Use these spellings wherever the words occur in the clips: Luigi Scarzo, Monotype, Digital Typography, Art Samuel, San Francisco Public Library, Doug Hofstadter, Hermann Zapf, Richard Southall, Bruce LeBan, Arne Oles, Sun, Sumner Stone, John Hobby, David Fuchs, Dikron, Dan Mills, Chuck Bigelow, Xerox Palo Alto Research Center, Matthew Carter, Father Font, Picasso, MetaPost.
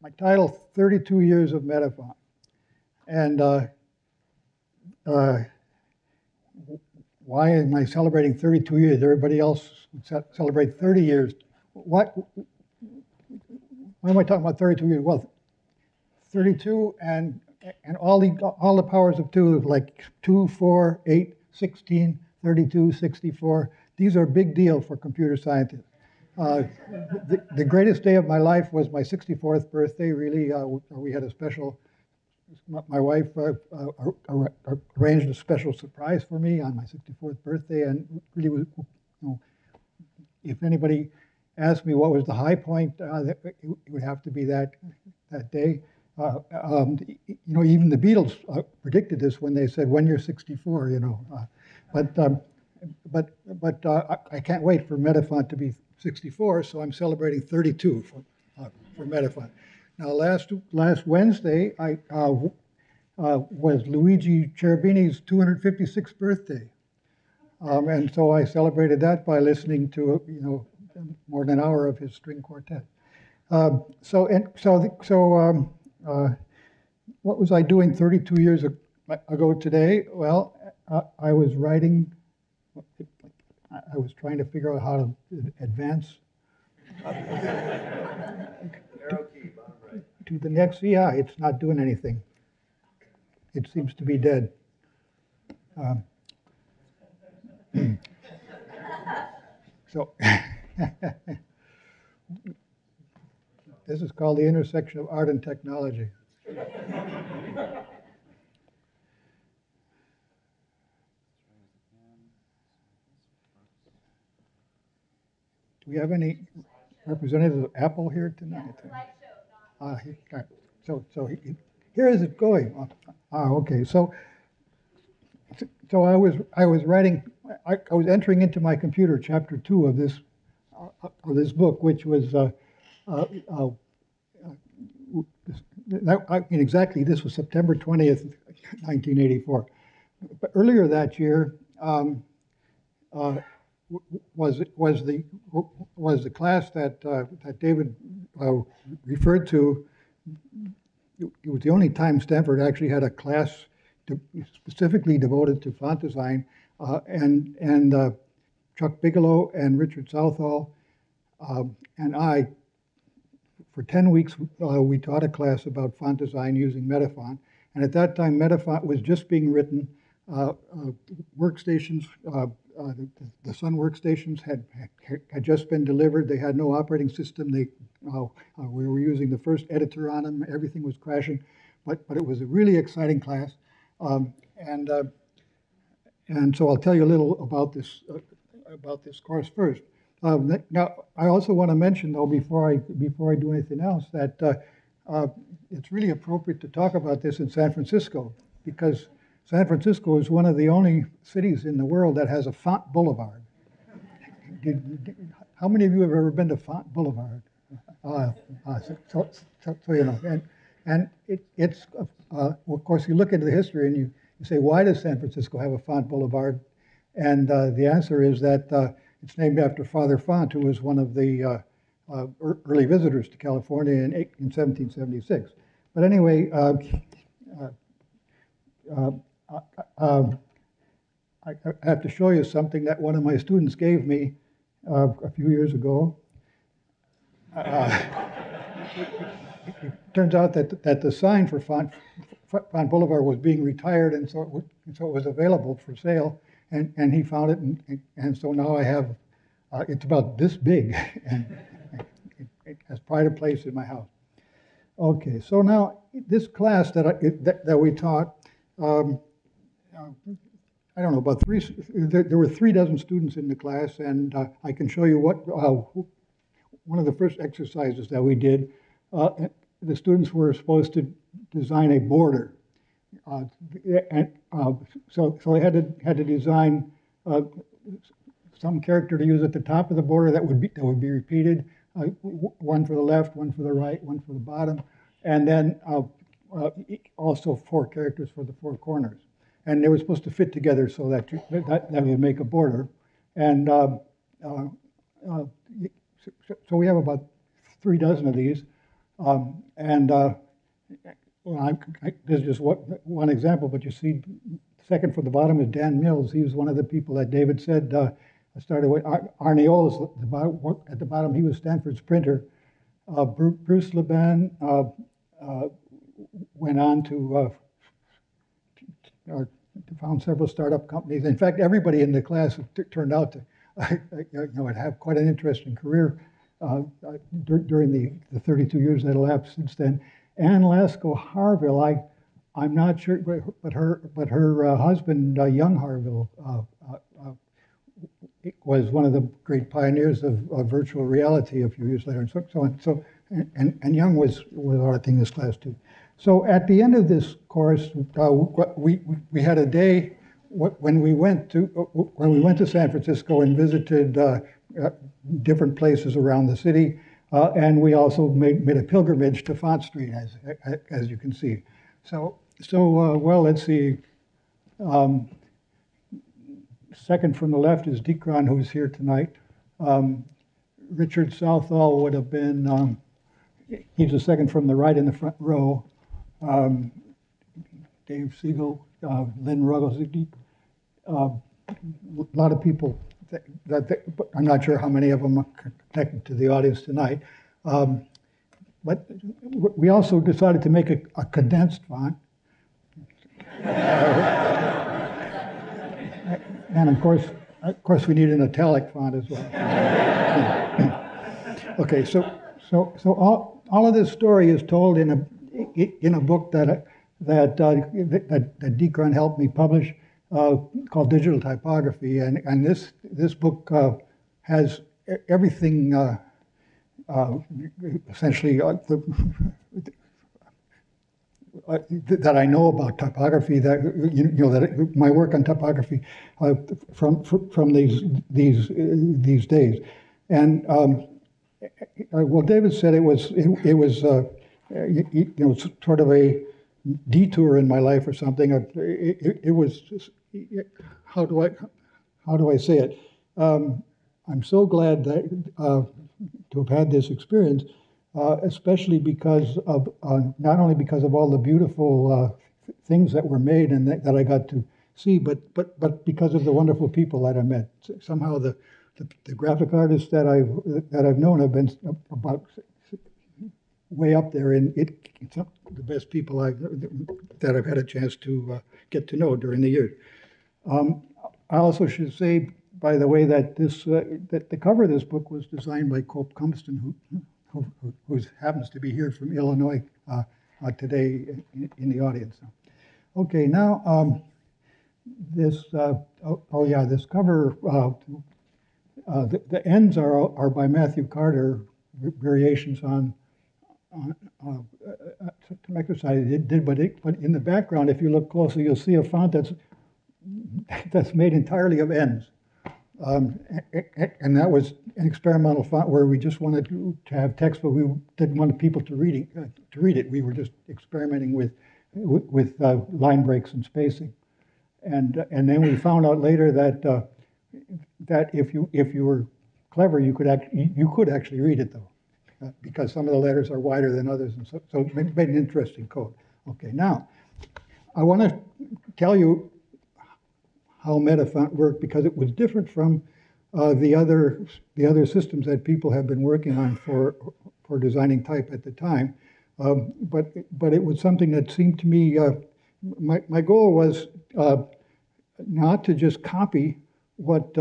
my title, 32 Years of Metafont. And why am I celebrating 32 years? Everybody else celebrates 30 years. What? Why am I talking about 32 years? Well, 32 and all the powers of 2, like 2, 4, 8, 16, 32, 64. These are a big deal for computer scientists. The greatest day of my life was my 64th birthday. Really, we had a special. My wife arranged a special surprise for me on my 64th birthday, and really, was, you know, if anybody asked me what was the high point, it would have to be that day. You know, even the Beatles predicted this when they said, "When you're 64," you know. But I can't wait for Metafont to be 64, so I'm celebrating 32 for Metafont. Now, last Wednesday, I was Luigi Cherubini's 256th birthday, and so I celebrated that by listening to, you know, more than an hour of his string quartet. What was I doing 32 years ago today? Well, I was writing. I was trying to figure out how to advance to the next. Yeah, it's not doing anything. It seems to be dead. So this is called the intersection of art and technology. Do we have any representatives of Apple here tonight? Here is it going. Okay. So I was writing. I was entering into my computer chapter 2 of this book, which was exactly this was September 20th, 1984. But earlier that year. Was the class that David referred to. It was the only time Stanford actually had a class specifically devoted to font design, and Chuck Bigelow and Richard Southall and I. For 10 weeks, we taught a class about font design using Metafont, and at that time, Metafont was just being written. Workstations. The Sun workstations had just been delivered. They had no operating system. We were using the first editor on them. Everything was crashing, but it was a really exciting class, and so I'll tell you a little about this course first. Now I also want to mention though before I do anything else that it's really appropriate to talk about this in San Francisco because. San Francisco is one of the only cities in the world that has a Font Boulevard. How many of you have ever been to Font Boulevard? So you know, and it's of course you look into the history and you say, why does San Francisco have a Font Boulevard? And the answer is that it's named after Father Font, who was one of the early visitors to California in 1776. But anyway. I have to show you something that one of my students gave me a few years ago. It turns out that the sign for Font Boulevard was being retired, and so it was available for sale. And he found it, and so now I have. It's about this big, and it has pride of place in my house. Okay, so now this class that we taught. I don't know, about there were 3 dozen students in the class, and I can show you what one of the first exercises that we did. The students were supposed to design a border, so they had to design some character to use at the top of the border that would be repeated, one for the left, one for the right, one for the bottom, and then. Also 4 characters for the 4 corners, and they were supposed to fit together so that would make a border. And so we have about 3 dozen of these, This is just one example, but you see second from the bottom is Dan Mills. He was one of the people that David said started with. Arne Oles at the bottom, he was Stanford's printer. Bruce LeBan went on to found several startup companies. In fact, everybody in the class turned out to have quite an interesting career during the 32 years that elapsed since then. Anne Lasko Harville, I'm not sure, but her husband, Young Harville, was one of the great pioneers of virtual reality a few years later, and so on. So, and Young was auditing this class too. So at the end of this course, we had a day when we went to San Francisco and visited different places around the city. And we also made a pilgrimage to Font Street, as you can see. So well, let's see. Second from the left is Dikron, who's here tonight. Richard Southall would have been, he's the second from the right in the front row. Dave Siegel, Lynn Ruggles, a lot of people. I'm not sure how many of them are connected to the audience tonight. But we also decided to make a condensed font. And of course, we need an italic font as well. Okay, so all of this story is told in a book that D. Grun helped me publish, called Digital Typography, and this book has everything essentially that I know about typography. That that my work on typography from these days, and well, David said it was sort of a detour in my life or something. It was just, how do I say it? I'm so glad that, to have had this experience, especially because of not only because of all the beautiful things that were made and that I got to see, but because of the wonderful people that I met. Somehow the graphic artists that I've known have been about way up there, and it's the best people that I've had a chance to get to know during the years. I also should say, by the way, that that the cover of this book was designed by Cope Cumston, who happens to be here from Illinois today in the audience. Okay, now this this cover the ends are by Matthew Carter, variations on some exercise it did, but in the background, if you look closely, you'll see a font that's made entirely of ends, and that was an experimental font where we just wanted to have text, but we didn't want people to read it. We were just experimenting with line breaks and spacing, and then we found out later that if you were clever, you could actually read it though, because some of the letters are wider than others, and so it made an interesting code. Okay, now, I want to tell you how Metafont worked, because it was different from the other systems that people have been working on for designing type at the time. But it was something that seemed to me, my goal was not to just copy what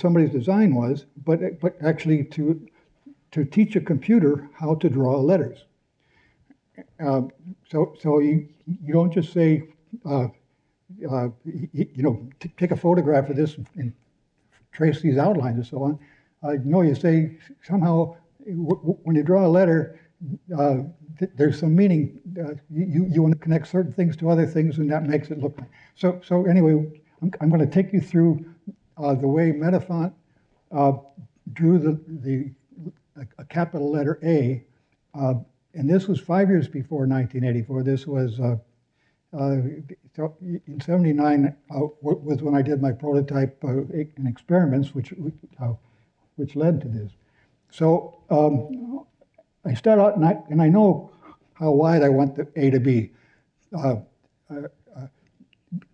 somebody's design was, but actually to teach a computer how to draw letters. So you don't just say, take a photograph of this and trace these outlines and so on. No, you say somehow when you draw a letter, there's some meaning. You want to connect certain things to other things, and that makes it look like. So anyway, I'm going to take you through the way Metafont drew a capital letter A, and this was 5 years before 1984. This was in '79 was when I did my prototype and experiments, which led to this. So I start out, and I know how wide I want the A to be,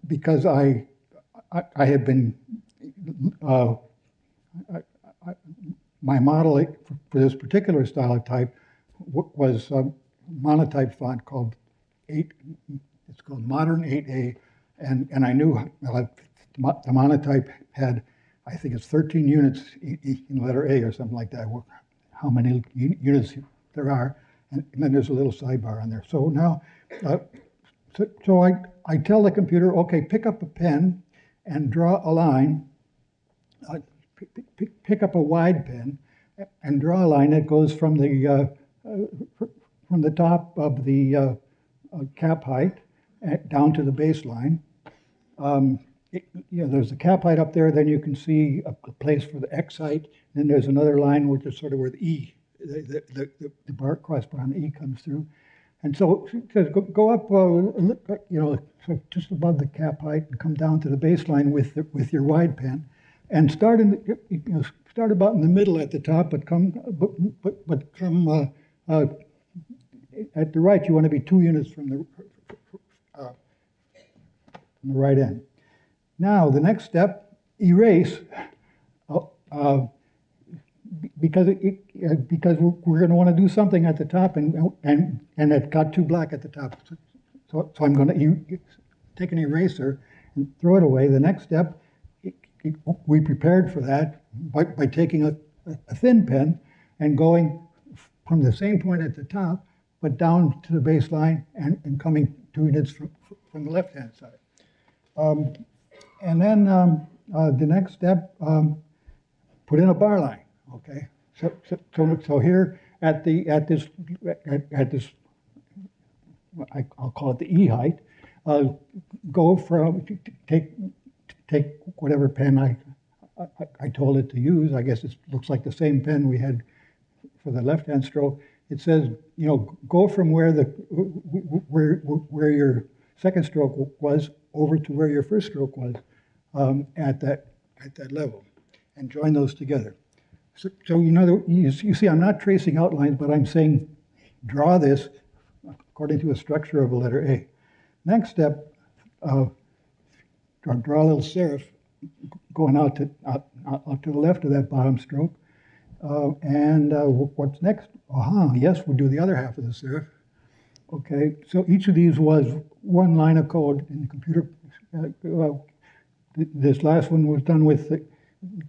because I had been, my model for this particular style of type was a monotype font called it's called Modern 8A, and I knew the monotype had, I think it's 13 units in letter A or something like that, how many units there are, and then there's a little sidebar on there. So now, so I tell the computer, okay, pick up a pen and draw a line, pick up a wide pen and draw a line that goes from the top of the cap height down to the baseline. You know, there's the cap height up there, then you can see a place for the X height, then there's another line which is sort of where the E, the bar crossbar E comes through. And so go up, you know, just above the cap height and come down to the baseline with your wide pen, and start in the, you know, start about in the middle at the top, but come at the right. You want to be 2 units from the right end. Now the next step, erase, because we're going to want to do something at the top, and it got too black at the top, so I'm going to take an eraser and throw it away. The next step, we prepared for that by taking a thin pen and going from the same point at the top, but down to the baseline and coming 2 units from the left-hand side. And then the next step, put in a bar line. Okay, so here at this, I'll call it the E height. Go from take whatever pen I told it to use. I guess it looks like the same pen we had for the left-hand stroke. It says, you know, go from where your second stroke was over to where your first stroke was at that level, and join those together. So you know, you see, I'm not tracing outlines, but I'm saying draw this according to a structure of a letter A. Next step, draw a little serif going out to the left of that bottom stroke. And what's next? Yes, we'll do the other half of the serif. Okay, so each of these was one line of code in the computer. This last one was done with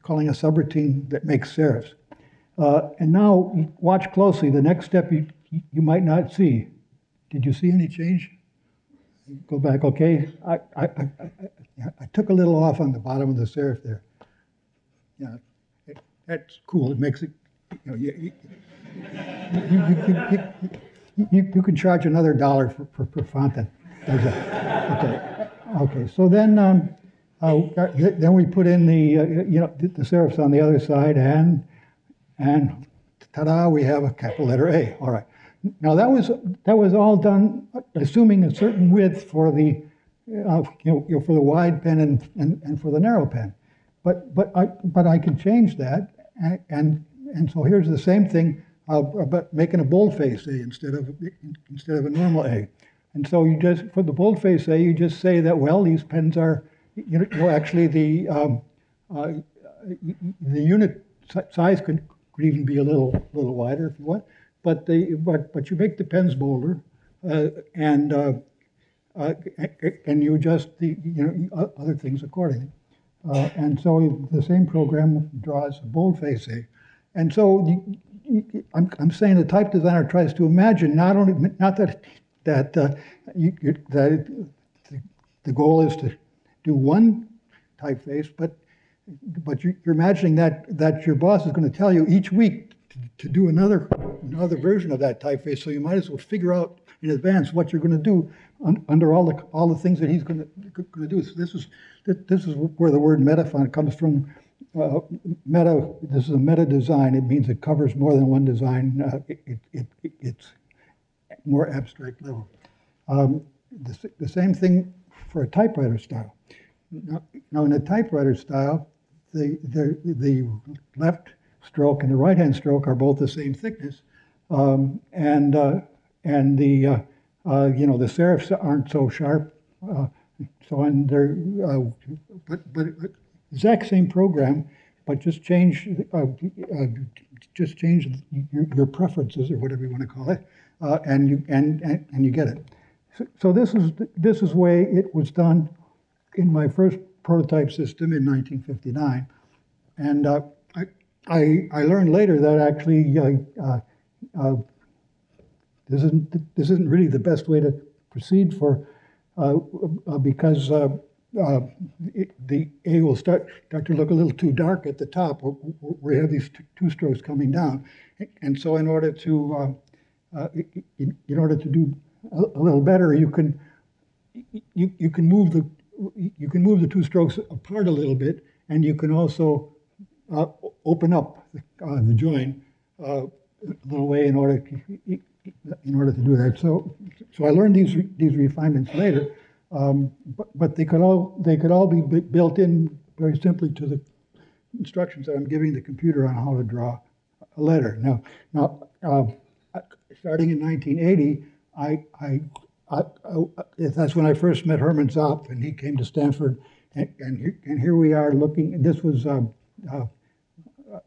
calling a subroutine that makes serifs. And now watch closely. The next step you might not see. Did you see any change? Go back, okay. I took a little off on the bottom of the serif there. Yeah, that's cool. It makes it, you know, you can charge another $1 for font that does that. Okay, so then we put in the you know, the serifs on the other side, and ta-da, we have a capital letter A. All right. Now that was all done assuming a certain width for the for the wide pen and for the narrow pen, but I can change that, and so here's the same thing, but making a boldface A instead of a normal A, and so you just, for the boldface A, you just say that, well, these pens are, you know, actually the unit size could even be a little wider if you want, but you make the pens bolder, and you adjust the, you know, other things accordingly, and so the same program draws a boldface A, and so I'm saying the type designer tries to imagine not that the goal is to do one typeface, but you're imagining that your boss is going to tell you each week to do another version of that typeface. So you might as well figure out in advance what you're going to do under all the things that he's going to do. So this is where the word Metafont comes from. Meta. This is a meta design. It means it covers more than one design. It's more abstract level. The same thing for a typewriter style. Now in a typewriter style, the left stroke and the right-hand stroke are both the same thickness, The serifs aren't so sharp, but exact same program, but just change your preferences or whatever you want to call it, and you get it. So this is the way it was done in my first prototype system in 1959, and I learned later that actually this isn't really the best way to proceed for because the A will start to look a little too dark at the top where you have these two strokes coming down, and so in order to do a little better, you can move the two strokes apart a little bit, and you can also open up the join a little way in order to do that. So I learned these refinements later, but they could all be built in very simply to the instructions that I'm giving the computer on how to draw a letter. Now, starting in 1980. That's when I first met Hermann Zapf, and he came to Stanford, and here we are looking. This was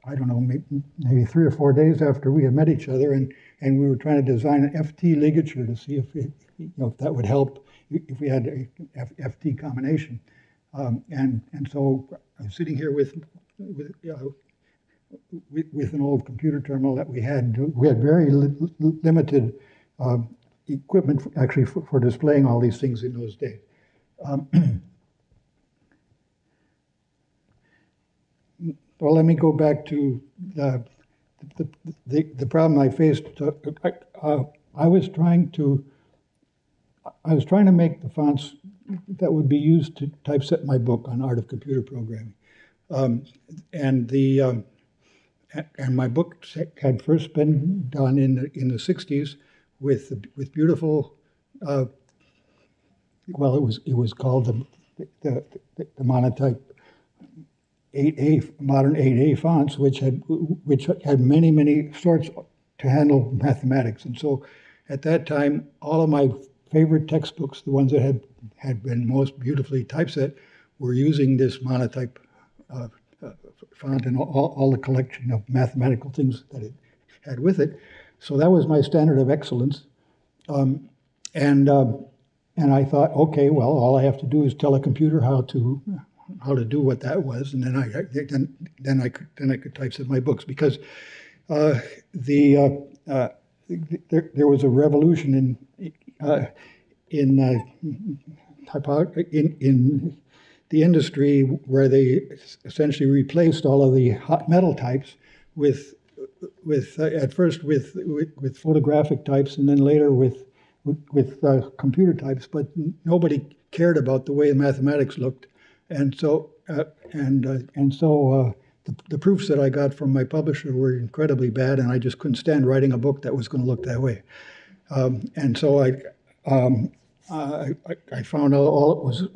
I don't know, maybe 3 or 4 days after we had met each other, and we were trying to design an FT ligature to see if that would help if we had a FT combination, and so I'm sitting here with an old computer terminal that we had very limited. Equipment actually for displaying all these things in those days. Well, let me go back to the problem I faced. I was trying to make the fonts that would be used to typeset my book on Art of Computer Programming, and my book had first been done in the 60s. With beautiful, well, it was called the Monotype 8A, Modern 8A fonts, which had many sorts to handle mathematics. And so, at that time, all of my favorite textbooks, the ones that had been most beautifully typeset, were using this Monotype font and all the collection of mathematical things that it had with it. So that was my standard of excellence, and I thought, okay, well, all I have to do is tell a computer how to do what that was, and then I could typeset my books, because there was a revolution in the industry where they essentially replaced all of the hot metal types with at first with photographic types, and then later with computer types, but nobody cared about the way the mathematics looked, and so the proofs that I got from my publisher were incredibly bad, and I just couldn't stand writing a book that was going to look that way, and so I found out all it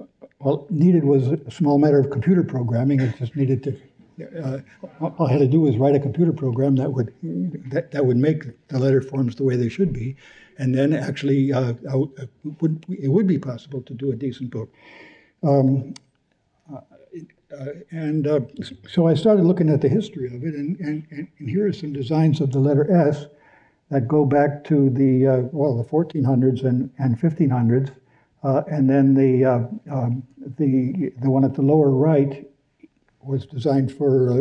needed was a small matter of computer programming. It just needed to. All I had to do was write a computer program that would make the letter forms the way they should be, and then actually it would be possible to do a decent book. So I started looking at the history of it, and here are some designs of the letter S that go back to the 1400s and 1500s, and then the one at the lower right was designed for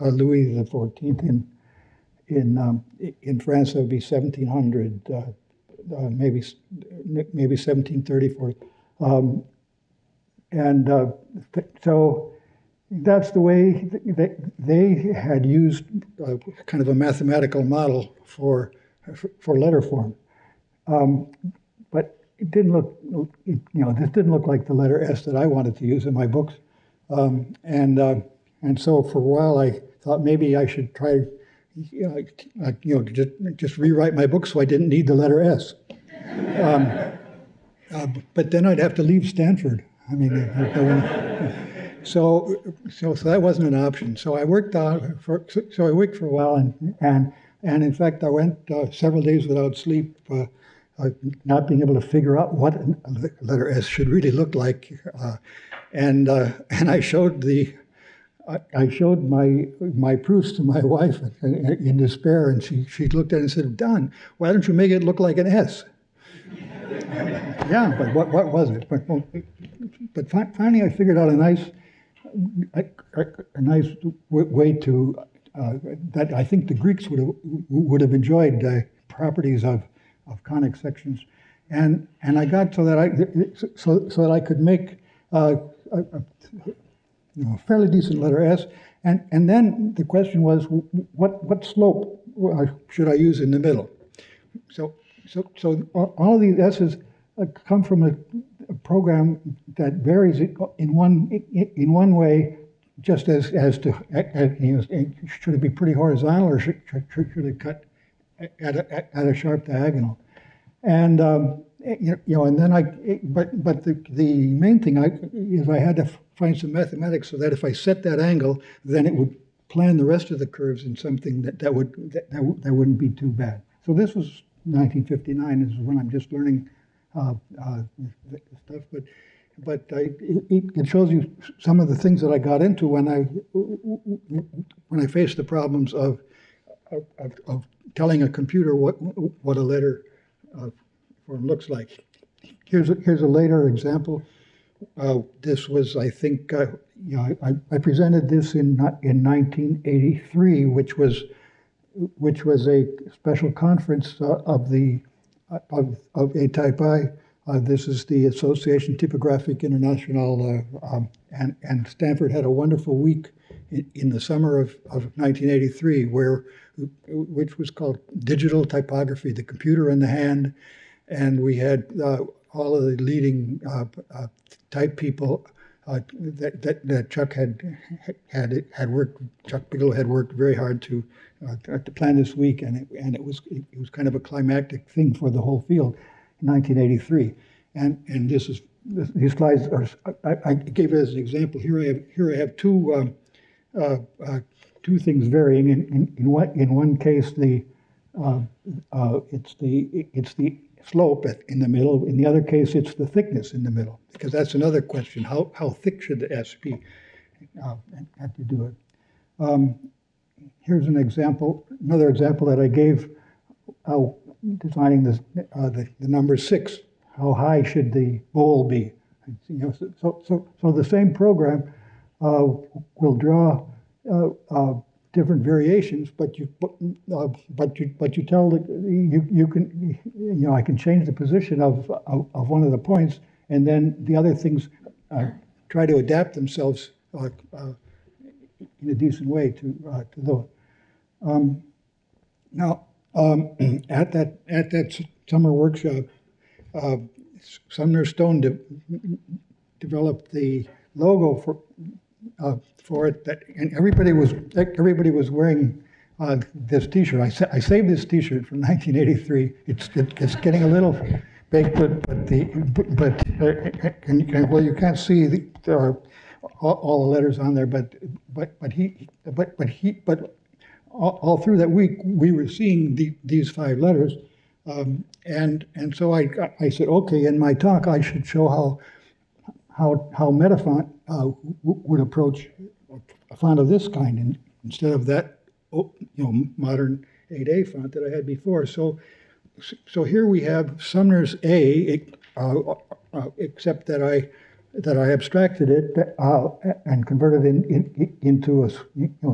Louis XIV in France. That would be 1700, maybe 1734, so that's the way they had used kind of a mathematical model for letter form, but it didn't look, this didn't look like the letter S that I wanted to use in my books. And so for a while I thought maybe I should try, just rewrite my book so I didn't need the letter S. But then I'd have to leave Stanford. I mean, so that wasn't an option. So I worked for a while, and And in fact, I went several days without sleep, not being able to figure out what a letter S should really look like. And I showed the, I showed my proofs to my wife in despair, and she looked at it and said, "Don, why don't you make it look like an S?" Yeah, but what was it? But finally, I figured out a nice way to that I think the Greeks would have enjoyed, properties of conic sections, and I got so that I could make a fairly decent letter S, and then the question was, what slope should I use in the middle? So all of these S's come from a program that varies in one way, just as should it be pretty horizontal or should it cut at a sharp diagonal, and and then the main thing is I had to find some mathematics so that if I set that angle, then it would plan the rest of the curves in something that wouldn't be too bad. So this was 1959 is when I'm just learning stuff, but it shows you some of the things that I got into when I faced the problems of telling a computer what a letter form looks like. Here's a later example. This was, I think, I presented this in 1983, which was a special conference of A-Type-I. This is the Association Typographique Internationale, and Stanford had a wonderful week in the summer of 1983, which was called Digital Typography, the Computer in the Hand, and we had all of the leading type people that Chuck had worked. Chuck Bigelow had worked very hard to plan this week, and it was kind of a climactic thing for the whole field in 1983. And this is, these slides are, I gave it as an example. Here I have two things varying. In one case, it's the slope in the middle. In the other case, it's the thickness in the middle, because that's another question: how thick should the S be? Have to do it. Here's another example that I gave, designing the number 6. How high should the bowl be? So the same program will draw different variations, but you tell that I can change the position of one of the points, and then the other things try to adapt themselves in a decent way to those. At that summer workshop, Sumner Stone developed the logo for it, and everybody was wearing this T-shirt. I saved this T-shirt from 1983. It's getting a little baked, but you can't see all the letters on there, but all through that week we were seeing these 5 letters, and so I said, okay, in my talk I should show how Metafont would approach a font of this kind, and instead of that modern 8A font that I had before. So here we have Sumner's A, except that I abstracted it and converted it into a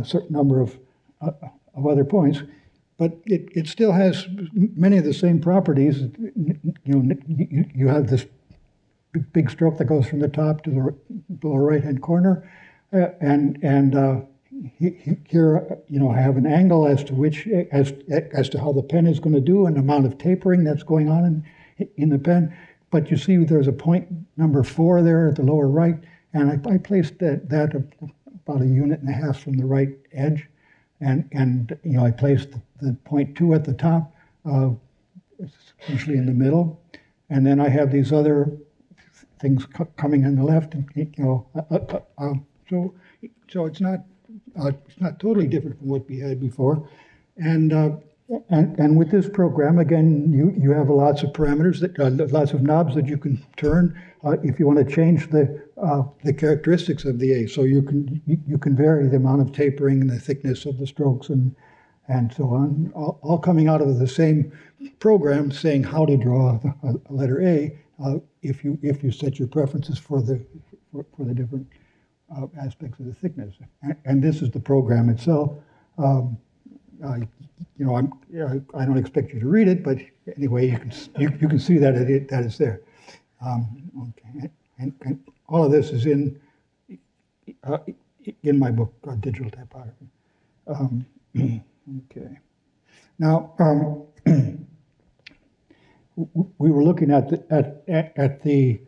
certain number of other points, but it still has many of the same properties. You have this big stroke that goes from the top to the right-hand corner, and here I have an angle as to how the pen is going to do, and the amount of tapering that's going on in the pen. But you see, there's a point number 4 there at the lower right, and I placed that about 1.5 units from the right edge, and I placed the point 2 at the top, usually in the middle, and then I have these other things coming on the left, and so it's not totally different from what we had before, and And with this program, again, you have lots of parameters, lots of knobs that you can turn if you want to change the characteristics of the A. So you can vary the amount of tapering and the thickness of the strokes and so on, all coming out of the same program saying how to draw a letter A if you set your preferences for the different aspects of the thickness. And this is the program itself. You know, I don't expect you to read it, but anyway, you can see that that is there. Okay. And all of this is in my book, Digital Typography. Okay. Now we were looking at the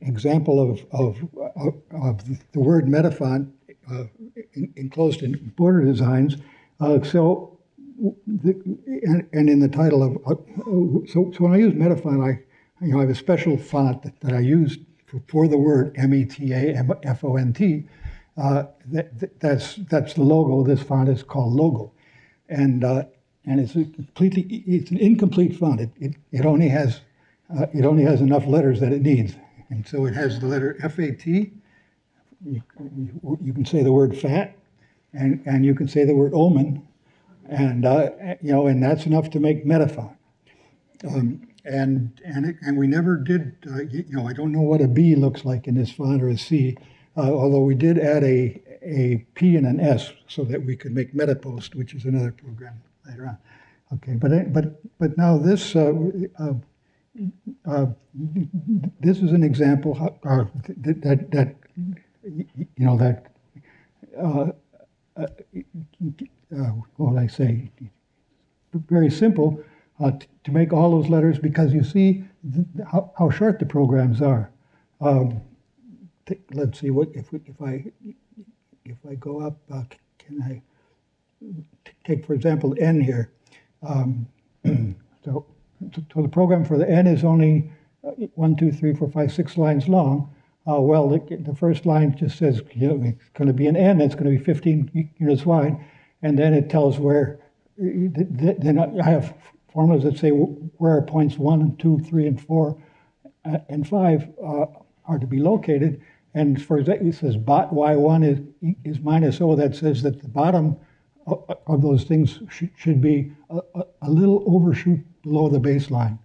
example of the word Metafont enclosed in border designs. And in the title of so when I use Metafont, I have a special font that I use for the word METAFONT. That's the logo. This font is called Logo, and it's an incomplete font. It only has enough letters that it needs, and so it has the letter FAT. You can say the word fat, and you can say the word omen. And that's enough to make Metafont. And we never did. I don't know what a B looks like in this font or a C, although we did add a P and an S so that we could make MetaPost, which is another program later on. Okay, but now this this is an example that. What would I say? Very simple to make all those letters, because you see how short the programs are. Let's see what if I go up. Can I take, for example, N here? So the program for the N is only 1, 2, 3, 4, 5, 6 lines long. Well, the first line just says, you know, it's going to be an N. It's going to be 15 units wide. And then it tells where. Then I have formulas that say where points 1, 2, 3, and 4, and 5 are to be located. And for example, it says bot y1 is minus o. That says that the bottom of those things should be a little overshoot below the baseline,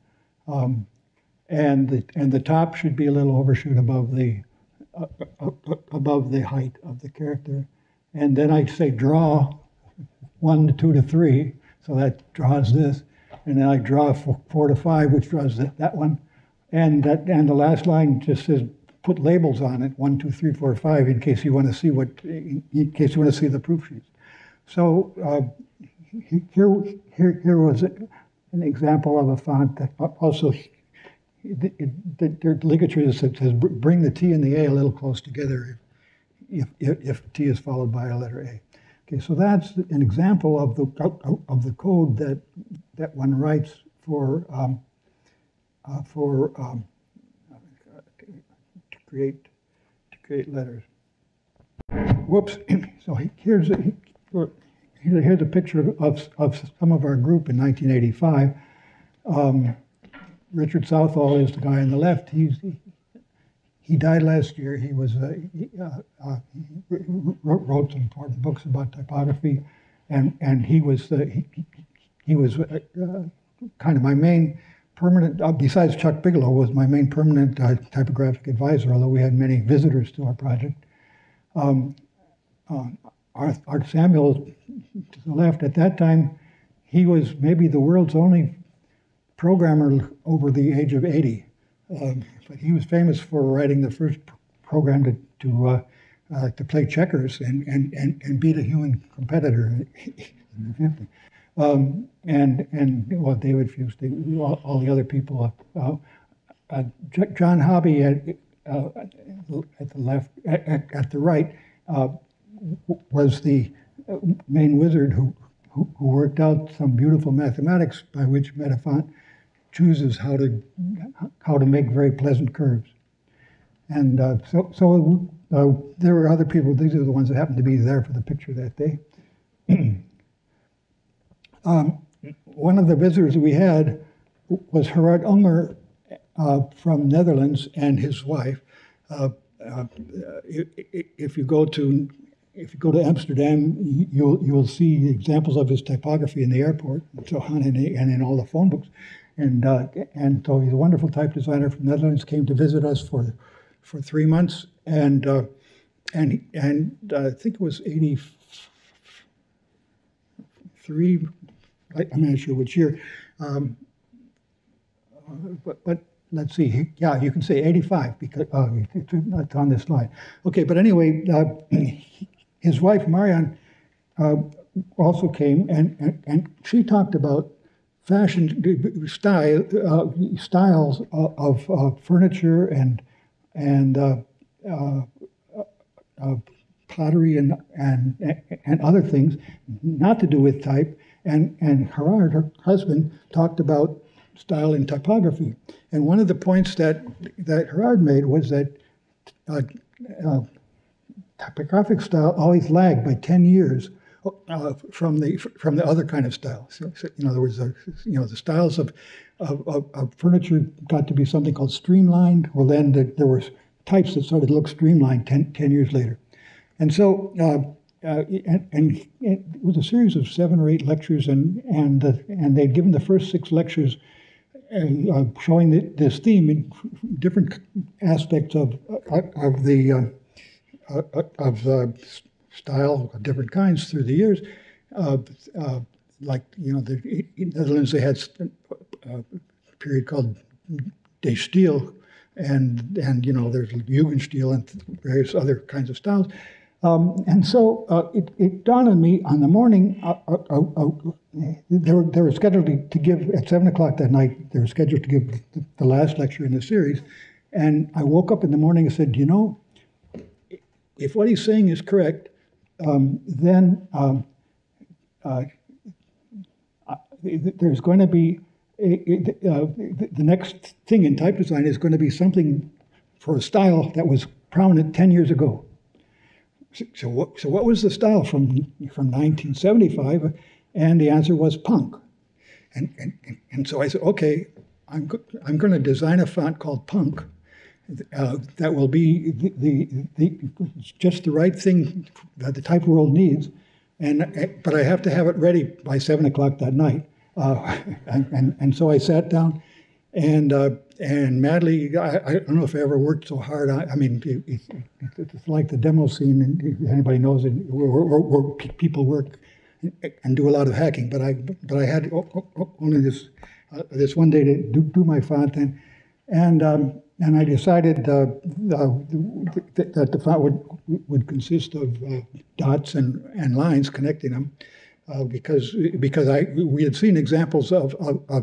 and the top should be a little overshoot above the height of the character. And then I say draw 1 to 2 to 3, so that draws this, and then I draw 4 to 5, which draws that one, and the last line just says put labels on it, 1, 2, 3, 4, 5, in case you want to see the proof sheets. So here was an example of a font that also the ligature says bring the T and the A a little close together if T is followed by a letter A. Okay, so that's an example of the code that one writes to create letters. Whoops! So here's a picture of some of our group in 1985. Richard Southall is the guy on the left. He died last year. He was wrote some important books about typography, and he was kind of my main permanent, besides Chuck Bigelow, was my main permanent typographic advisor. Although we had many visitors to our project, Art Samuel to the left. At that time, he was maybe the world's only programmer over the age of 80. But he was famous for writing the first program to play checkers and beat a human competitor in the 50s. And David Fuchs, all the other people. John Hobby at the left, at the right, was the main wizard who worked out some beautiful mathematics by which Metafont chooses how to make very pleasant curves, and so there were other people. These are the ones that happened to be there for the picture that day. one of the visitors we had was Gerard Unger from Netherlands and his wife. If you go to Amsterdam, you'll see examples of his typography in the airport, and so on, and in all the phone books. And so he's a wonderful type designer from the Netherlands. Came to visit us for 3 months, and I think it was 83. I'm not sure which year, but let's see. Yeah, you can say 85 because it's on this slide. Okay, but anyway, his wife Marion also came, and she talked about fashion styles of furniture and pottery and other things, not to do with type. And Gerard, her husband, talked about style in typography. And one of the points that Gerard made was that typographic style always lagged by 10 years from the other kind of style. So in other words, the styles of furniture got to be something called streamlined. Well, then there were types that started to look streamlined 10 years later. And so, and it was a series of 7 or 8 lectures, and they'd given the first 6 lectures showing this theme in different aspects of the style of different kinds through the years. Like, in the Netherlands they had a period called De Stijl, and there's Jugendstil and various other kinds of styles. And so it dawned on me on the morning, they were scheduled to give, at 7 o'clock that night, they were scheduled to give the last lecture in the series. And I woke up in the morning and said, if what he's saying is correct, then there's going to be, the next thing in type design is going to be something for a style that was prominent 10 years ago. So what was the style from 1975? And the answer was punk. And so I said, okay, I'm going to design a font called Punk that will be just the right thing that the type world needs. But I have to have it ready by 7 o'clock that night. And so I sat down. And madly, I don't know if I ever worked so hard. I mean, it's like the demo scene, and if anybody knows it, where people work and do a lot of hacking. But I had only this one day to do my font, and I decided that the font would consist of dots and lines connecting them, because we had seen examples of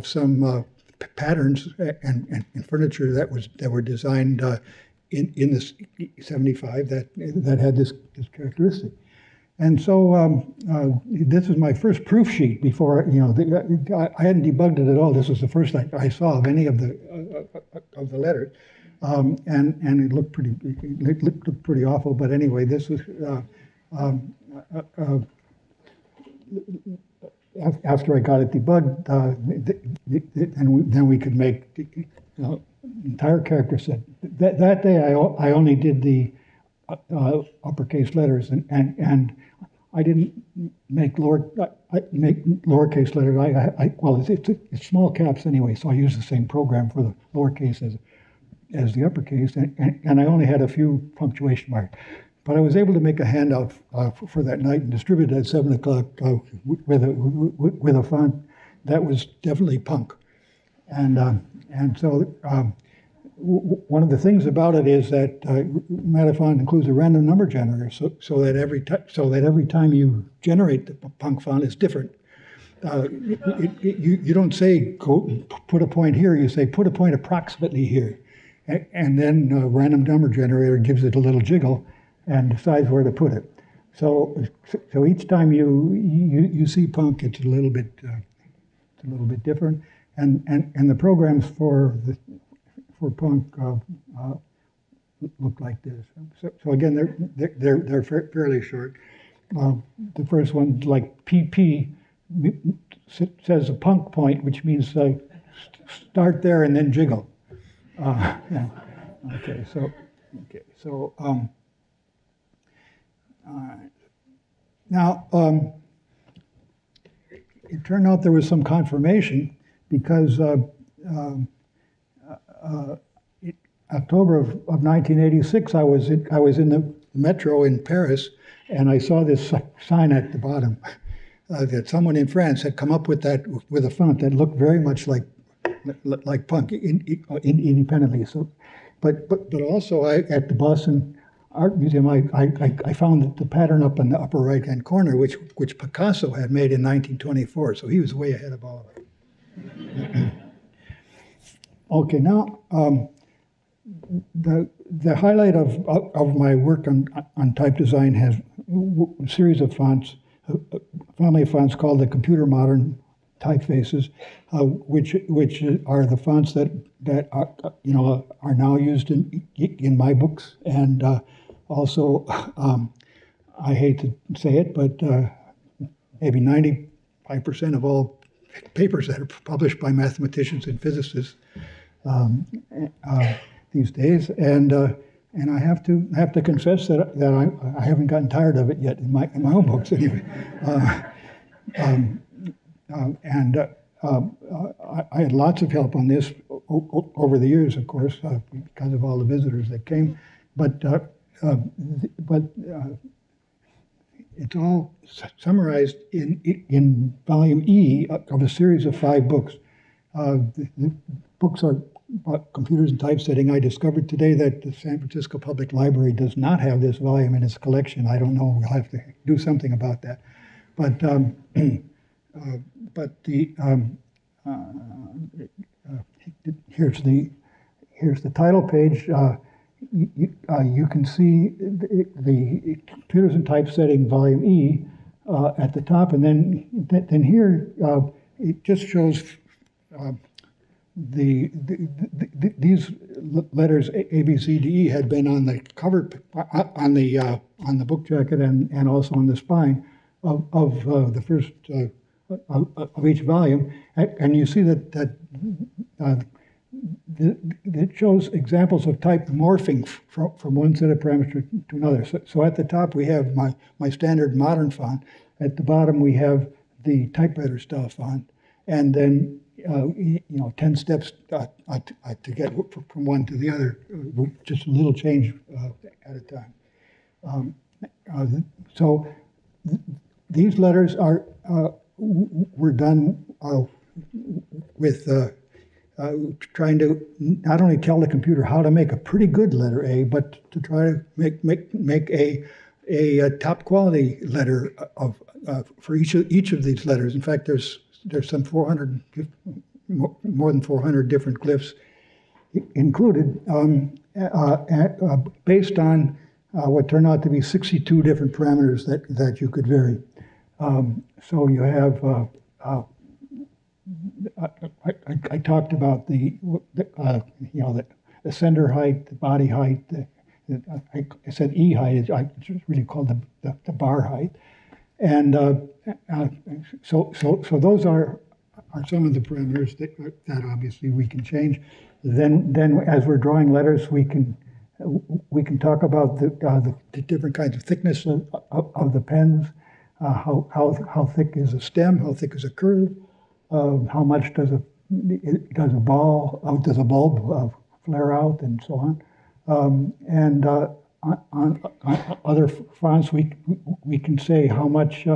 some. Patterns and furniture that were designed in the 75 that had this characteristic, and so this was my first proof sheet before I hadn't debugged it at all. This was the first I saw of any of the letters, and it looked pretty awful. But anyway, this was after I got it debugged, then we could make entire character set. That day, I only did the uppercase letters, and I didn't make lowercase letters. It's small caps anyway, so I used the same program for the lowercase as the uppercase, and I only had a few punctuation marks. But I was able to make a handout for that night and distribute it at 7 o'clock with a font that was definitely punk. And so one of the things about it is that Metafont includes a random number generator, so that every time you generate the punk font, it's different. You don't say, go put a point here. You say, put a point approximately here. And then a random number generator gives it a little jiggle and decides where to put it. So each time you see punk, it's a little bit different. And the programs for punk look like this. So again, they're fairly short. The first one, like PP, says a punk point, which means they start there and then jiggle. Yeah. Okay, so now it turned out there was some confirmation, because October of 1986, I was in the metro in Paris, and I saw this sign at the bottom that someone in France had come up with a font that looked very much like punk independently. So, but also at the Boston Art Museum, I found the pattern up in the upper right hand corner, which Picasso had made in 1924. So he was way ahead of all of it. Okay, now. The highlight of my work on type design has a series of fonts, a family of fonts called the Computer Modern Typefaces, which are the fonts that are, you know, are now used in my books, and also I hate to say it, but maybe 95% of all papers that are published by mathematicians and physicists. These days, and I have to confess that I haven't gotten tired of it yet in my own books anyway. I had lots of help on this over the years, of course, because of all the visitors that came. But it's all summarized in volume E of a series of 5 books. The books are. About computers and typesetting. I discovered today that the San Francisco Public Library does not have this volume in its collection. I don't know. We'll have to do something about that. But here's the title page. You can see the computers and typesetting volume E at the top, and then here it just shows. These letters A, B, C, D, E had been on the cover, on the book jacket, and also on the spine of the first of each volume, and you see that shows examples of type morphing from one set of parameters to another. So at the top we have my standard modern font. At the bottom we have the typewriter style font, and then. You know, 10 steps to get from one to the other, just a little change at a time. So these letters were done with trying to not only tell the computer how to make a pretty good letter A, but to try to make a top quality letter of for each of these letters. In fact, there's some 400, more than 400 different glyphs included, based on what turned out to be 62 different parameters that you could vary. So you have, I talked about the sender height, the body height. I said E height. It's really called the bar height, and. So those are some of the parameters that obviously we can change. Then as we're drawing letters, we can talk about the different kinds of thickness of the pens. How thick is a stem? How thick is a curve? How much does a bulb flare out, and so on. On other fonts, we can say how much.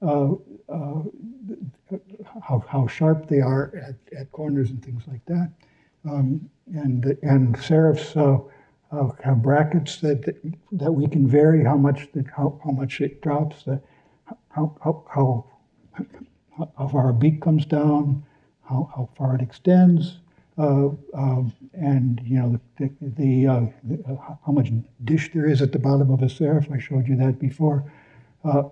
How sharp they are at corners and things like that, and serifs have brackets that we can vary how much it drops, how far a beak comes down, how far it extends, and you know how much dish there is at the bottom of a serif. I showed you that before.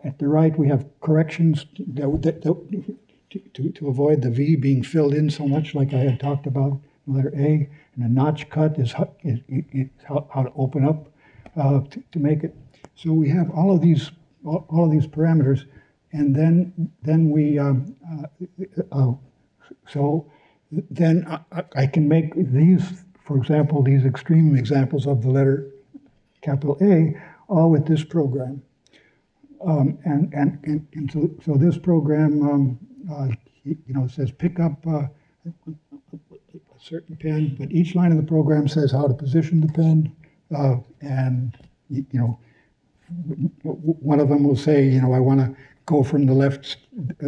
At the right, we have corrections to avoid the V being filled in so much, like I had talked about letter A. And a notch cut is how to open up to make it. So we have all of these parameters, And then I can make these, for example, these extreme examples of the letter capital A, all with this program. So this program, you know, says pick up a certain pen, but each line of the program says how to position the pen, and you know, one of them will say, you know, I want to go from the left side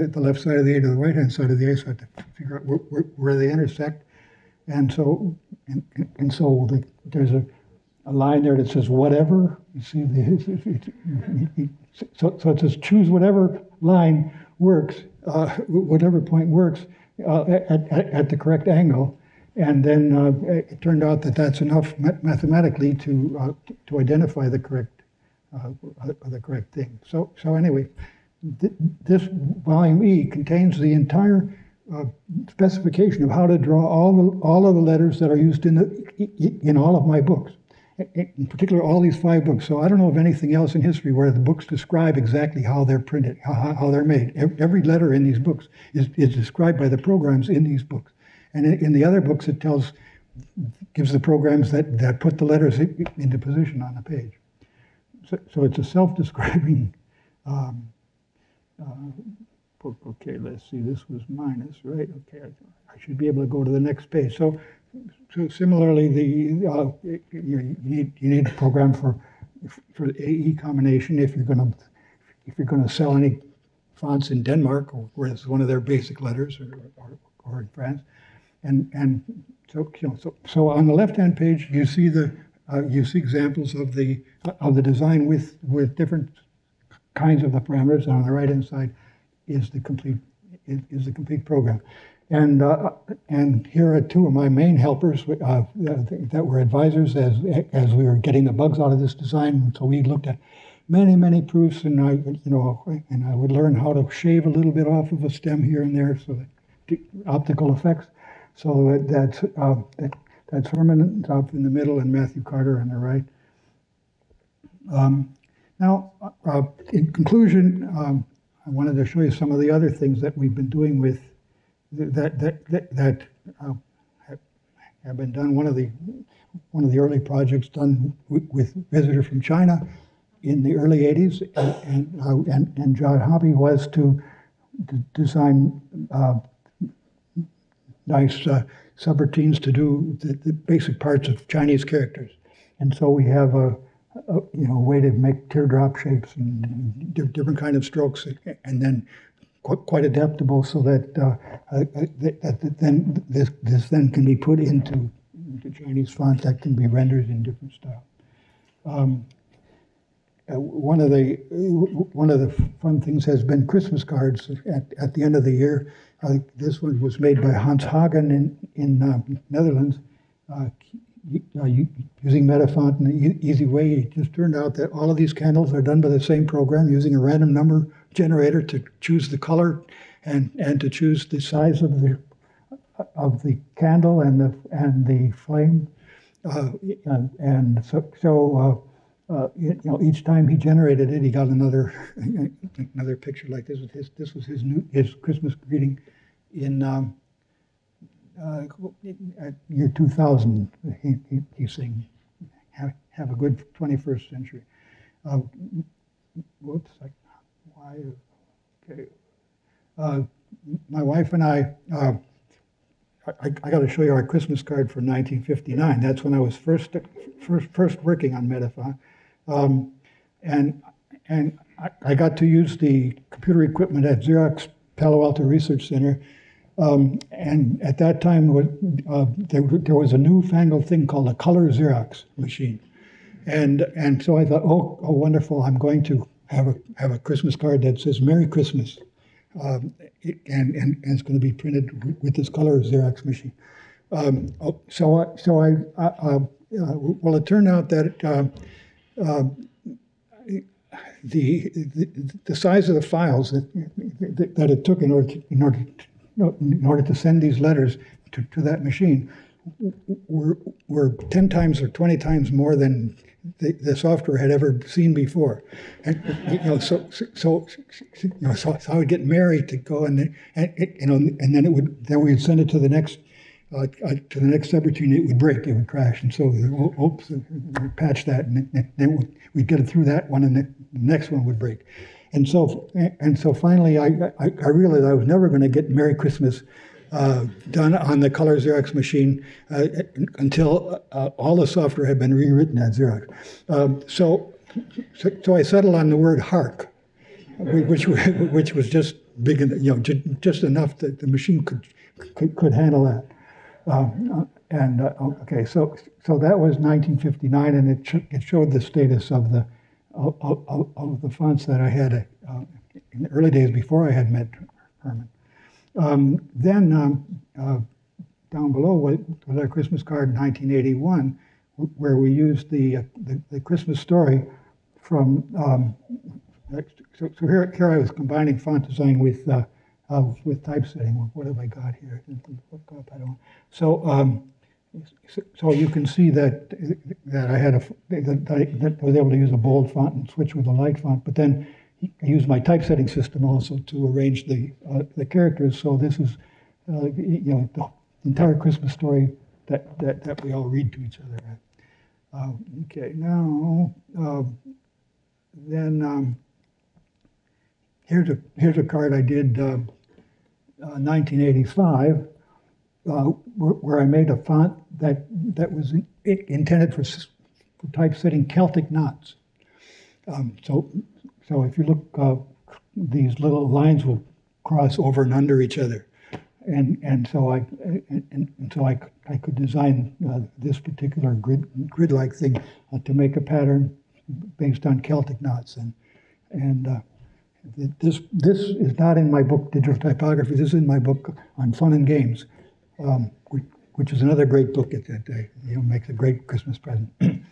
of the A to the right-hand side of the A, so I have to figure out where they intersect. And so, there's a line there that says whatever. You see, so it says choose whatever line works, whatever point works at the correct angle. And then it turned out that that's enough mathematically to identify the correct thing. So anyway, this volume E contains the entire specification of how to draw all of the letters that are used in all of my books, in particular all these 5 books. So I don't know of anything else in history where the books describe exactly how they're printed, how they're made. Every letter in these books is described by the programs in these books. And in the other books, it gives the programs that put the letters into position on the page. So it's a self-describing, book. Okay, let's see, this was minus, right? Okay, I should be able to go to the next page. So similarly, you need a program for the AE combination if you're going to sell any fonts in Denmark, or where it's one of their basic letters, or in France, and so on the left-hand page you see the. You see examples of the design with different kinds of the parameters, and on the right hand side is the complete program. And here are 2 of my main helpers that were advisors as we were getting the bugs out of this design. So we looked at many proofs, and I would learn how to shave a little bit off of a stem here and there, so that optical effects. So that's Hermann Zapf in the middle and Matthew Carter on the right. Now, in conclusion, I wanted to show you some of the other things that we've been doing with that have been done. One of the early projects done with visitor from China in the early '80s, and John Hobby was to design nice subroutines to do the basic parts of Chinese characters. And so we have a way to make teardrop shapes and different kind of strokes, and then quite adaptable so that this can be put into Chinese fonts that can be rendered in different style. One of the fun things has been Christmas cards at the end of the year. This one was made by Hans Hagen in Netherlands, using Metafont in an easy way. It just turned out that all of these candles are done by the same program, using a random number generator to choose the color and to choose the size of the candle and the flame. Each time he generated it, he got another picture like this. This was his Christmas greeting in year 2000. He's saying, "Have a good 21st century." Whoops! Why? Okay. My wife and I. I got to show you our Christmas card for 1959. That's when I was first working on Metafont. And I got to use the computer equipment at Xerox Palo Alto Research Center. And at that time, there was a newfangled thing called a color Xerox machine. And so I thought, oh wonderful! I'm going to have a Christmas card that says Merry Christmas, and it's going to be printed with this color Xerox machine. Well, it turned out that the size of the files that it took in order to send these letters to that machine were 10 times or 20 times more than the software had ever seen before. And, you know, so I would get Mary to go and then we'd send it to the next. To the next subroutine, it would break, it would crash, and so oops, we'd patch that, and then we'd get it through that one, and the next one would break, and so finally, I realized I was never going to get Merry Christmas done on the color Xerox machine until all the software had been rewritten at Xerox. So I settled on the word hark, which was just big, you know, just enough that the machine could handle that. Okay, so that was 1959, and it showed the status of the fonts that I had in the early days before I had met Hermann. Then down below was our Christmas card in 1981, where we used the Christmas story from. So here I was combining font design with typesetting. What have I got here? So you can see that I had that I was able to use a bold font and switch with a light font. But then I used my typesetting system also to arrange the characters. So this is the entire Christmas story that we all read to each other. Here's a card I did 1985, where I made a font that was intended for typesetting Celtic knots. So if you look, these little lines will cross over and under each other, and so I could design this particular grid-like thing to make a pattern based on Celtic knots and. This is not in my book, Digital Typography. This is in my book on fun and games, which is another great book that makes a great Christmas present. And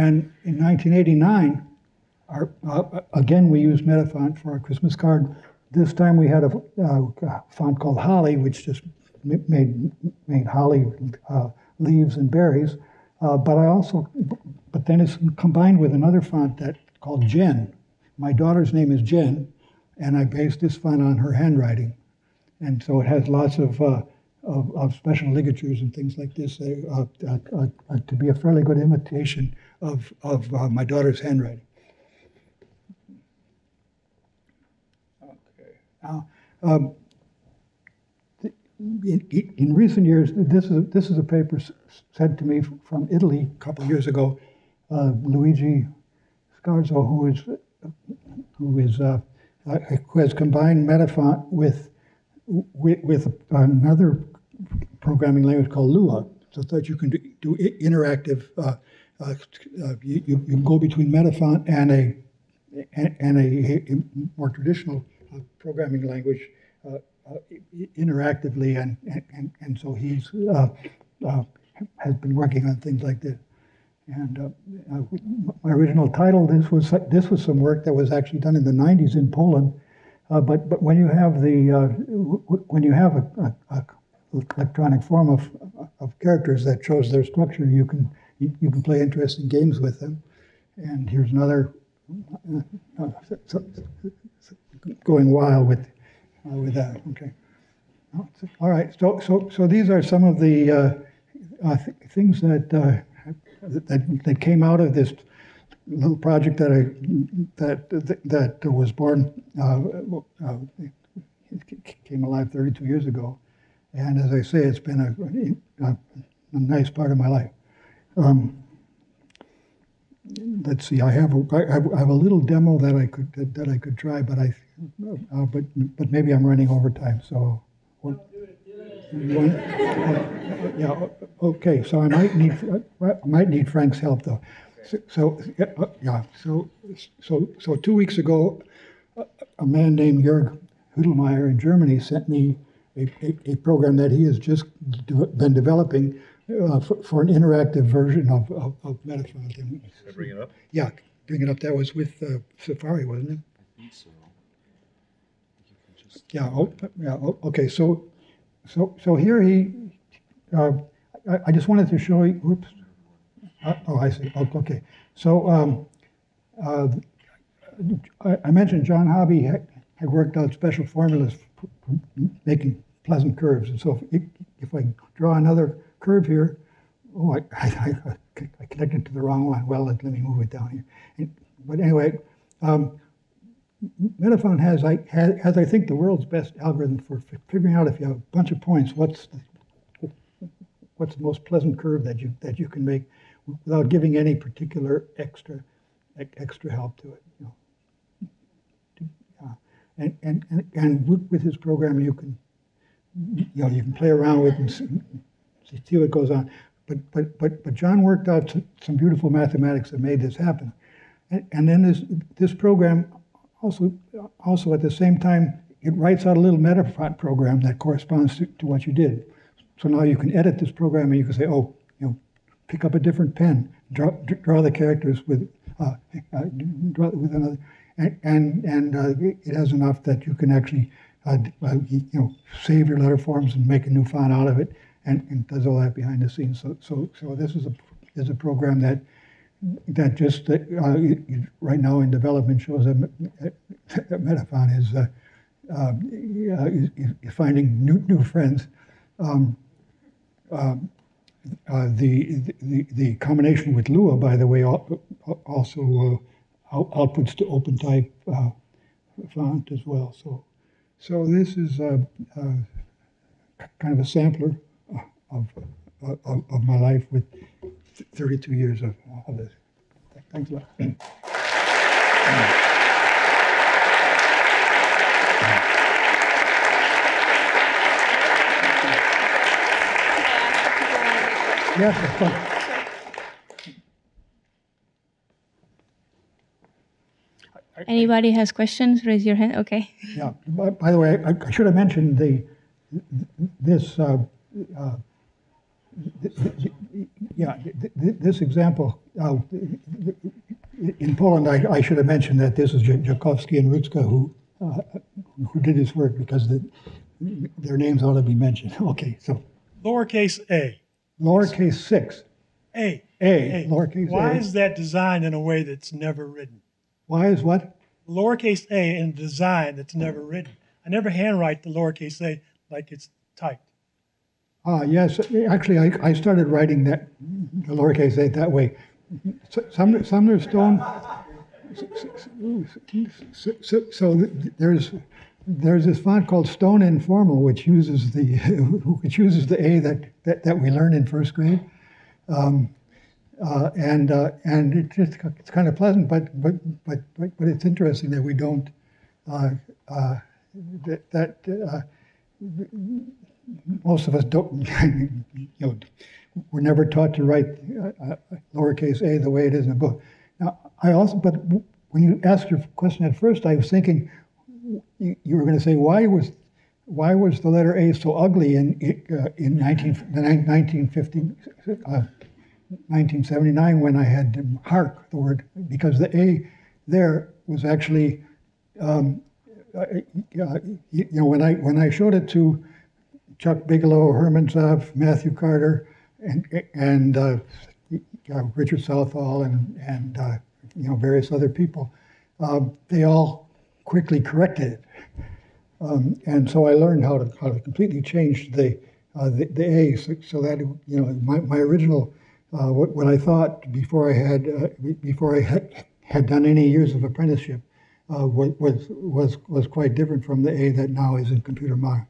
in 1989, again, we used Metafont for our Christmas card. This time we had a font called Holly, which just made holly leaves and berries. But then it's combined with another font called Jen. My daughter's name is Jen, and I based this font on her handwriting, and so it has lots of special ligatures and things like this to be a fairly good imitation of my daughter's handwriting. Okay. Now, in recent years, this is a paper sent to me from Italy a couple of years ago, Luigi Scarzo, who has combined Metafont with another programming language called Lua, so that you can do interactive. You go between Metafont and a more traditional programming language interactively, and so he's has been working on things like this. And my original title, this was some work that was actually done in the 90s in Poland. But when you have an electronic form of characters that shows their structure, you can play interesting games with them. And here's another going wild with that. Okay. All right. So these are some of the things that. That came out of this little project that was born came alive 32 years ago, and as I say, it's been a nice part of my life. Let's see, I have a little demo that I could try, but maybe I'm running over time, so. Yeah. Okay. So I might need Frank's help though. So 2 weeks ago, a man named Jörg Hudelmeier in Germany sent me a program that he has just been developing for an interactive version of Metafont. Can I bring it up? Yeah, bring it up. That was with Safari, wasn't it? I think so. Yeah. Okay. So here I just wanted to show you. Oops, Oh, I see. Oh, okay. So I mentioned John Hobby had worked out special formulas for making pleasant curves. And so if I draw another curve here, oh, I connected to the wrong line. Well, let me move it down here. But anyway, Metafont has I think the world's best algorithm for figuring out if you have a bunch of points, what's the most pleasant curve that you can make without giving any particular extra help to it. You know, and with his program you can play around with and see what goes on. But John worked out some beautiful mathematics that made this happen, and then this program. Also, at the same time, it writes out a little Metafont program that corresponds to what you did. So now you can edit this program, and you can say, "Oh, you know, pick up a different pen, draw the characters with another," and it has enough that you can actually, you know, save your letter forms and make a new font out of it, and does all that behind the scenes. So this is a program that. That just right now in development shows that Metafont is finding new friends. The combination with Lua, by the way, also outputs to OpenType font as well. So this is kind of a sampler of my life with. 32 years of this. Thanks a lot. Yes, anybody has questions? Raise your hand. Okay. Yeah. By the way, I should have mentioned this. This example in Poland, I should have mentioned that this is Joukowsky and Rudzka who did this work because their names ought to be mentioned. Okay, so lowercase a, lowercase 6, a lowercase. Why is that designed in a way that's never written? Why is what? Lowercase a in design that's never written. I never handwrite the lowercase a like it's typed. Ah, yes. Actually, I started writing that the lowercase a that way. Sumner Stone. So there's this font called Stone Informal, which uses the a that we learn in first grade, and it's kind of pleasant, but it's interesting that we don't most of us don't, you know, we're never taught to write lowercase a the way it is in a book. Now, but when you asked your question at first, I was thinking you were going to say why was the letter a so ugly in 1979 when I had hark the word, because the a there was actually you know, when I showed it to Chuck Bigelow, Hermann Zapf, Matthew Carter, and Richard Southall, and you know, various other people, they all quickly corrected it, and so I learned how to completely change the a, so that, you know, my original what I thought before I had done any years of apprenticeship was quite different from the a that now is in Computer Modern.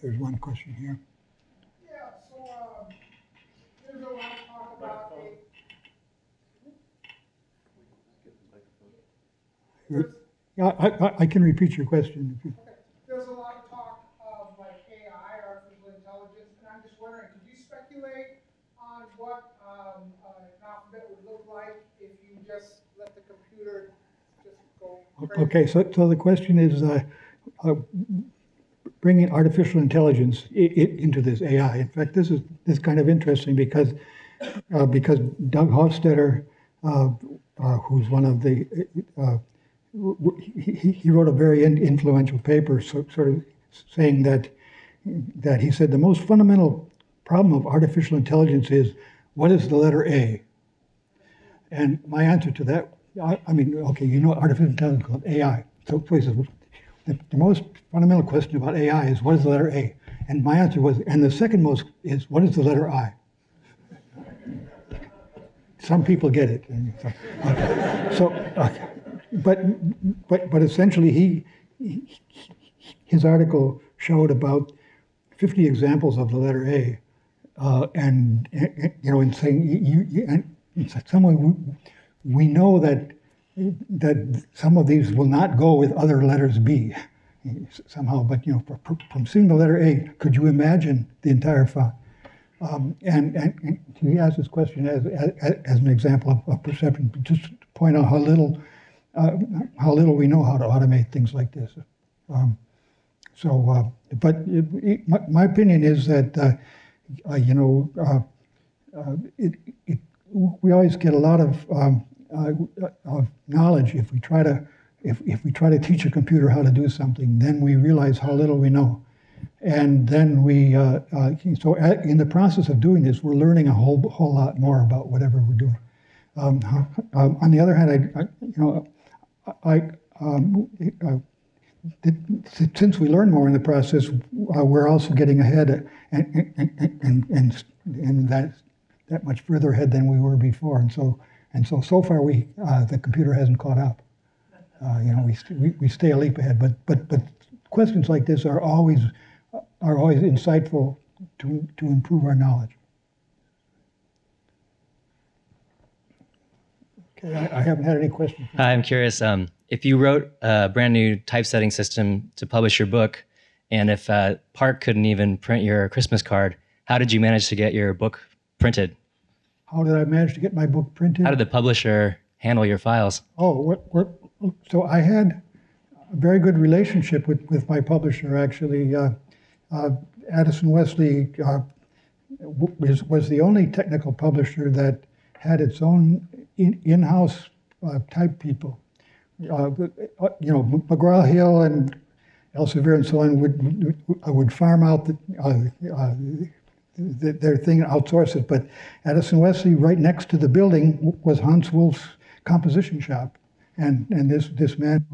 There's one question here. Yeah, so there's a lot of talk about I can repeat your question. Okay. There's a lot of talk of like AI, artificial intelligence, and I'm just wondering, could you speculate on what an alphabet would look like if you just let the computer just go crazy? Okay, so the question is, bringing artificial intelligence into this AI. In fact, this is kind of interesting because Doug Hofstadter, who's one of the he wrote a very influential paper, sort of saying that that he said the most fundamental problem of artificial intelligence is, what is the letter A? And my answer to that, okay, you know artificial intelligence called AI. So places, the most fundamental question about AI is, what is the letter A? And my answer was, and the second most is, what is the letter I? Some people get it. But essentially, his article showed about 50 examples of the letter A, and you know, in saying in some way we know that some of these will not go with other letters B, somehow. But you know, from seeing the letter A, could you imagine the entire font? And he asked this question as an example of perception, just to point out how little we know how to automate things like this. But my opinion is that we always get a lot of knowledge if we try to if we try to teach a computer how to do something. Then we realize how little we know. And then we, so in the process of doing this, we're learning a whole lot more about whatever we're doing. On the other hand, since we learn more in the process, we're also getting ahead and that much further ahead than we were before. And so far, the computer hasn't caught up. We stay a leap ahead, but questions like this are always insightful to improve our knowledge. Okay, I haven't had any questions. I'm curious, if you wrote a brand new typesetting system to publish your book, and if Park couldn't even print your Christmas card, how did you manage to get your book printed? How did I manage to get my book printed? How did the publisher handle your files? So I had a very good relationship with my publisher, actually. Addison Wesley was the only technical publisher that had its own in-house type people. McGraw-Hill and Elsevier and so on would farm out their thing and outsource it. But Addison Wesley, right next to the building, was Hans Wolf's composition shop. And this man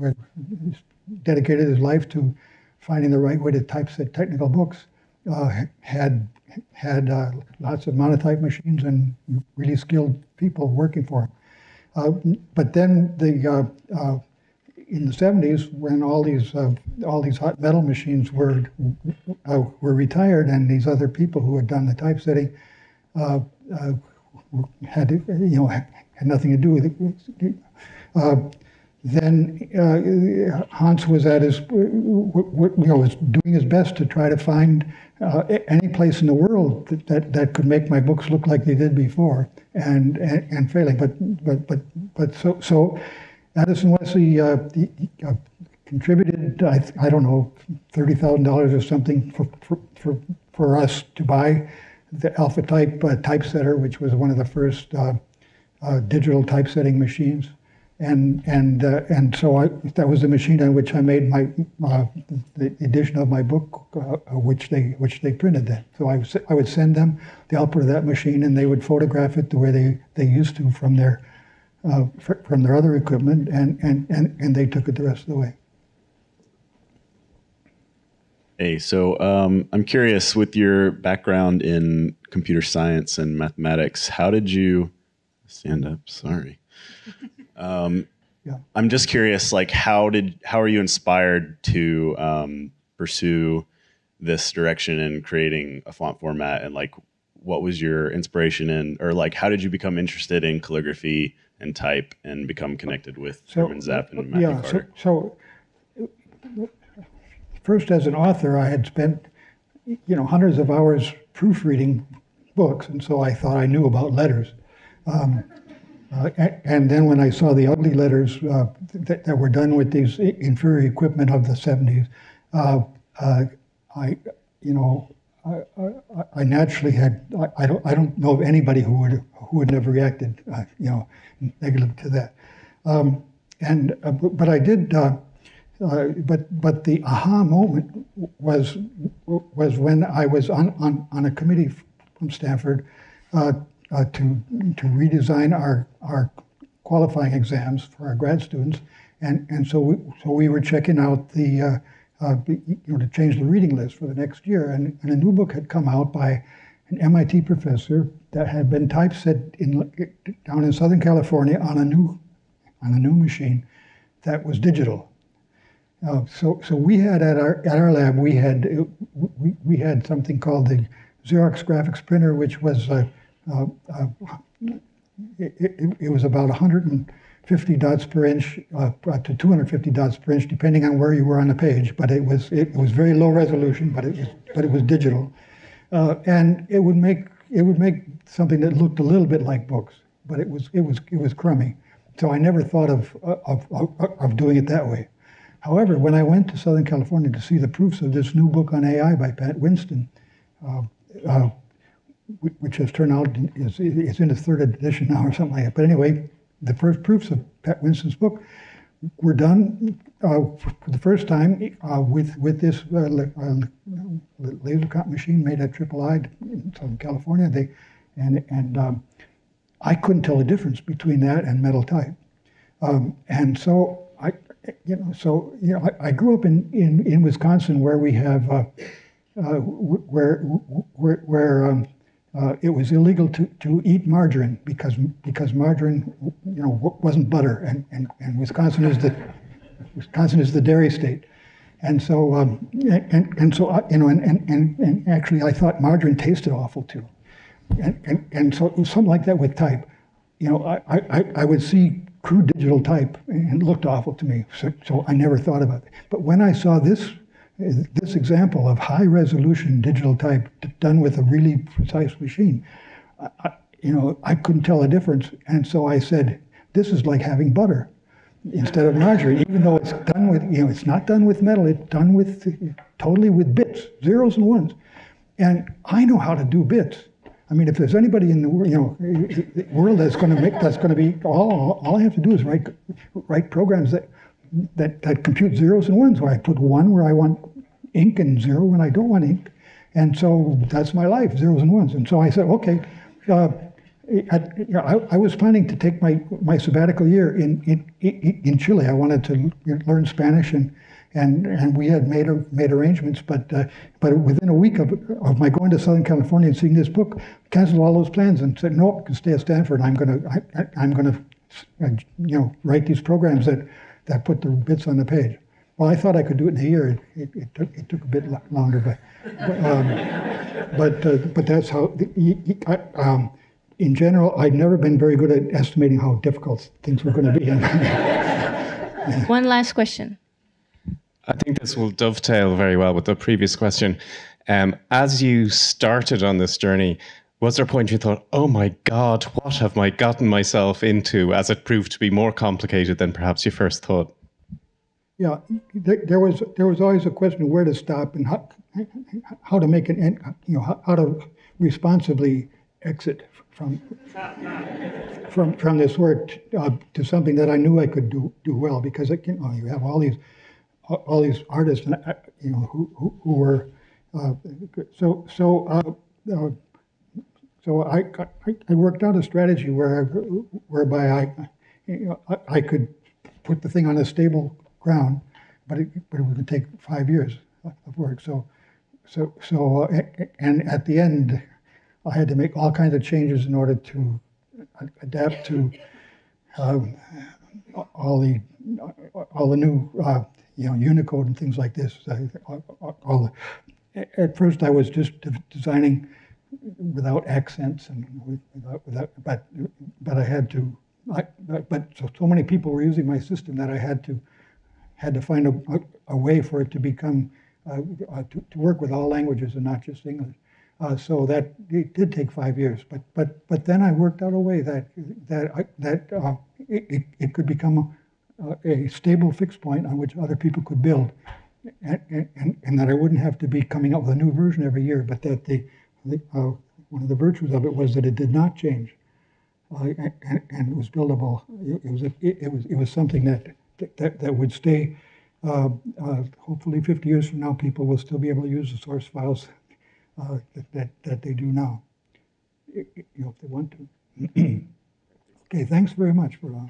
dedicated his life to finding the right way to typeset technical books, had lots of monotype machines and really skilled people working for him. But then in the 70s, when all these hot metal machines were retired, and these other people who had done the typesetting had nothing to do with it. Then Hans was at his, was doing his best to try to find any place in the world that could make my books look like they did before, and failing. So Addison Wesley contributed, I don't know, $30,000 or something for us to buy the AlphaType typesetter, which was one of the first digital typesetting machines. And so that was the machine on which I made my the edition of my book, which they printed then. So I would send them the output of that machine, and they would photograph it the way they used to from their other equipment, and they took it the rest of the way. Hey, so I'm curious, with your background in computer science and mathematics, how did you stand up? Sorry. Yeah. I'm just curious, like, how are you inspired to pursue this direction in creating a font format, and like, what was your inspiration in, or like, how did you become interested in calligraphy and type and become connected with Hermann Zapf and Matthew Carter? So first, as an author, I had spent hundreds of hours proofreading books, and so I thought I knew about letters. And then when I saw the ugly letters that were done with these inferior equipment of the 70s, I naturally had, I don't know of anybody who would have reacted, negative to that. But the aha moment was was when I was on a committee from Stanford to redesign our qualifying exams for our grad students, and so we were checking out the to change the reading list for the next year, and a new book had come out by an MIT professor that had been typeset down in Southern California on a new machine that was digital. So we had at our lab we had something called the Xerox graphics printer, which was it was about 150 dots per inch to 250 dots per inch, depending on where you were on the page. But it was very low resolution, but it was digital, and it would make something that looked a little bit like books, but it was crummy. So I never thought of doing it that way. However, when I went to Southern California to see the proofs of this new book on AI by Pat Winston, which has turned out, it's in its third edition now or something like that. But anyway, the first proofs of Pat Winston's book were done for the first time with this laser cut machine made at III in Southern California. I couldn't tell the difference between that and metal type, I grew up in Wisconsin, where we have where it was illegal to eat margarine because margarine wasn't butter, and Wisconsin is the dairy state, and actually I thought margarine tasted awful too, and so it was something like that with type. I would see crude digital type, and it looked awful to me, so I never thought about it. But when I saw this example of high-resolution digital type done with a really precise machine, I couldn't tell the difference, and so I said, this is like having butter instead of margarine, even though it's done with, it's not done with metal, it's done with, totally with bits, zeros and ones. And I know how to do bits. I mean, if there's anybody in the world that's going to be all I have to do is write programs that compute zeros and ones, where I put one where I want ink and zero when I don't want ink, and so that's my life, zeros and ones. And so I said, okay, I was planning to take my sabbatical year in Chile. I wanted to learn Spanish and we had made arrangements, but within a week of my going to Southern California and seeing this book, canceled all those plans and said, no, I can stay at Stanford. I'm gonna write these programs that put the bits on the page. Well, I thought I could do it in a year. It took a bit longer, but that's how. In general, I'd never been very good at estimating how difficult things were going to be. One last question. I think this will dovetail very well with the previous question. As you started on this journey, was there a point you thought, oh my God, what have I gotten myself into, as it proved to be more complicated than perhaps you first thought? Yeah, there was always a question of where to stop and how to make an end, how to responsibly exit from this work to something that I knew I could do well, because you have all these artists, who were so I worked out a strategy whereby I could put the thing on a stable ground, but it would take 5 years of work. And at the end, I had to make all kinds of changes in order to adapt to all the new. Unicode and things like this. At first, I was just designing without accents and without. But I had to. So many people were using my system that I had to find a way for it to become to work with all languages and not just English. So that it did take 5 years. But then I worked out a way that it could become a stable fixed point on which other people could build, and that I wouldn't have to be coming up with a new version every year, but that one of the virtues of it was that it did not change, and it was buildable. It was something that would stay hopefully 50 years from now, people will still be able to use the source files that they do now, if they want to. Okay, thanks very much for